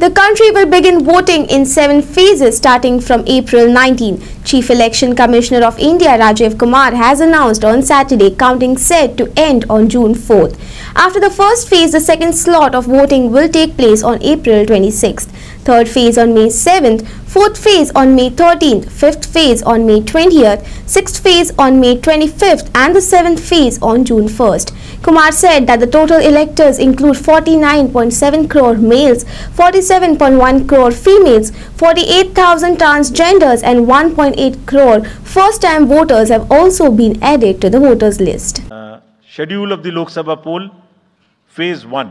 The country will begin voting in 7 phases starting from April 19. Chief Election Commissioner of India Rajiv Kumar has announced on Saturday counting set to end on June 4th. After the first phase, the second slot of voting will take place on April 26th, third phase on May 7th, fourth phase on May 13th, fifth phase on May 20th, sixth phase on May 25th and the seventh phase on June 1st. Kumar said that the total electors include 49.7 crore males, 47.1 crore females, 48,000 transgenders and 1.8 crore first-time voters have also been added to the voters list. Schedule of the Lok Sabha poll, phase 1.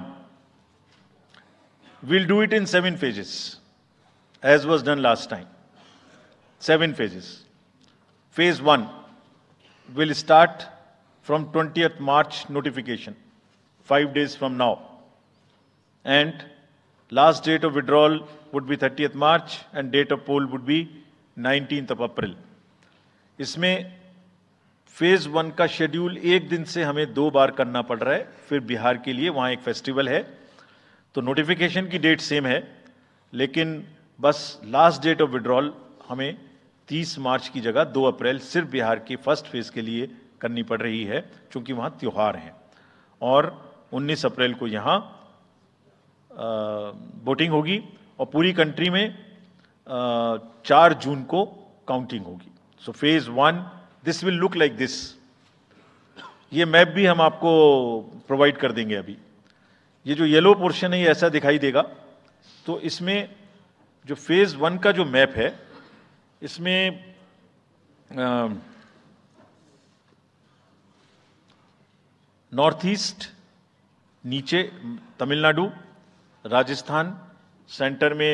We'll do it in 7 phases, as was done last time. 7 phases. Phase 1 will start from 20th March notification, 5 days from now. And last date of withdrawal would be 30th March and date of poll would be 19th of April. इसमें phase 1 का schedule एक दिन से हमें 2 बार करना पड़ रहा है, फिर बिहार के लिए वहाँ एक फेस्टिवल है, तो नोटिफिकेशन की डेट सेम है, लेकिन बस लास्ट डेट ऑफ विड्रॉल हमें 30 मार्च की जगह 2 अप्रैल सिर्फ बिहार के फर्स्ट फेज़ के लिए करनी पड़ रही है, क्योंकि वहाँ त्यौहार हैं और 19 अप्रैल को यहाँ वोटिंग होगी और पूरी कंट्री में 4 जून को काउंटिंग होगी. So phase 1 this will look like this. ये मैप भी हम आपको प्रोवाइड कर देंगे. अभी ये जो येलो पोर्शन है ये ऐसा दिखाई देगा. तो इसमें जो फेज़ 1 का जो मैप है इसमें नॉर्थ ईस्ट नीचे तमिलनाडु, राजस्थान, सेंटर में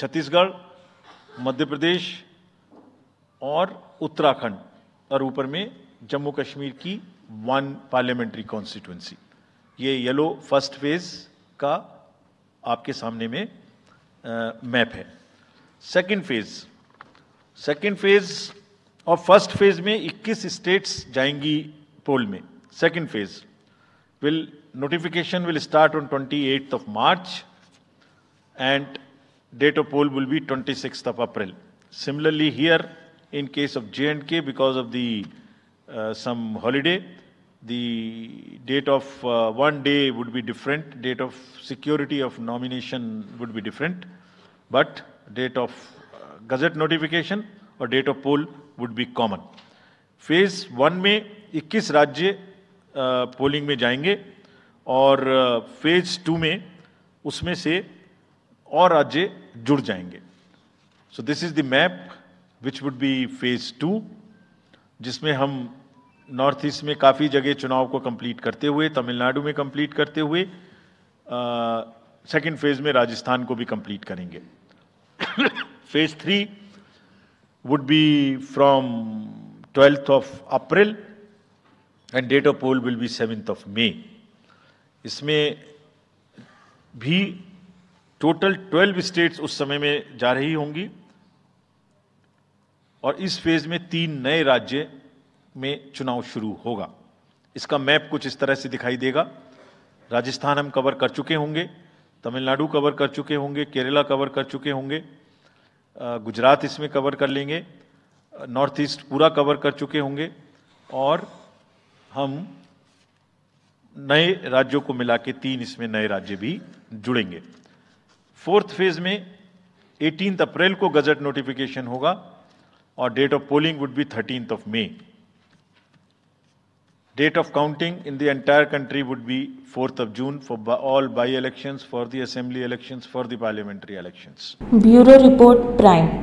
छत्तीसगढ़, मध्य प्रदेश और उत्तराखंड और ऊपर में जम्मू कश्मीर की 1 पार्लियामेंट्री कॉन्स्टिट्यूंसी. ये येलो फर्स्ट फेज का आपके सामने में मैप है. सेकंड फेज और फर्स्ट फेज में 21 स्टेट्स जाएंगी पोल में. Second phase will notification will start on 28th of March and date of poll will be 26th of April. Similarly here in case of J&K because of the some holiday the date of one day would be different, date of security of nomination would be different, but date of gazette notification or date of poll would be common. Phase 1 में 21 राज्य polling में जाएंगे और phase 2 में उसमें से और राज्य जुड़ जाएंगे. So this is the map which would be phase 2 जिसमें हम नॉर्थ ईस्ट में काफ़ी जगह चुनाव को कंप्लीट करते हुए, तमिलनाडु में कंप्लीट करते हुए, सेकंड फेज़ में राजस्थान को भी कंप्लीट करेंगे. Phase 3 would be from 12th of April and date of poll will be 7th of May. इसमें भी टोटल 12 स्टेट्स उस समय में जा रही होंगी और इस फेज में 3 नए राज्य में चुनाव शुरू होगा. इसका मैप कुछ इस तरह से दिखाई देगा. राजस्थान हम कवर कर चुके होंगे, तमिलनाडु कवर कर चुके होंगे, केरला कवर कर चुके होंगे, गुजरात इसमें कवर कर लेंगे, नॉर्थ ईस्ट पूरा कवर कर चुके होंगे और हम नए राज्यों को मिला के 3 इसमें नए राज्य भी जुड़ेंगे. फोर्थ फेज में 18th अप्रैल को गजट नोटिफिकेशन होगा और date of polling would be 13th of May. Date of counting in the entire country would be 4th of June for all by elections, for the assembly elections, for the parliamentary elections. Bureau report prime.